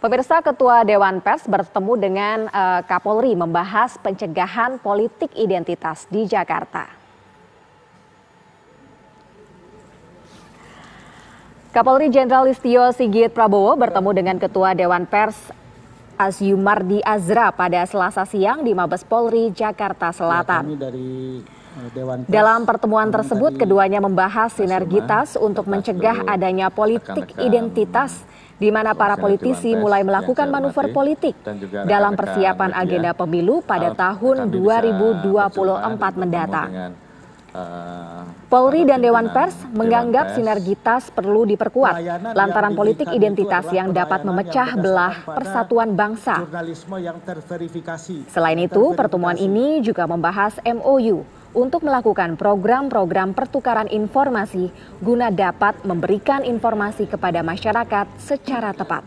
Pemirsa, Ketua Dewan Pers bertemu dengan Kapolri membahas pencegahan politik identitas di Jakarta. Kapolri Jenderal Listyo Sigit Prabowo bertemu dengan Ketua Dewan Pers Azyumardi Azra pada Selasa siang di Mabes Polri, Jakarta Selatan. Dalam pertemuan tersebut, keduanya membahas sinergitas untuk mencegah adanya politik identitas, di mana para politisi mulai melakukan manuver politik dalam persiapan agenda pemilu pada tahun 2024 mendatang. Polri dan Dewan Pers menganggap sinergitas perlu diperkuat lantaran politik identitas yang dapat memecah belah persatuan bangsa. Selain itu, pertemuan ini juga membahas MOU untuk melakukan program-program pertukaran informasi guna dapat memberikan informasi kepada masyarakat secara tepat.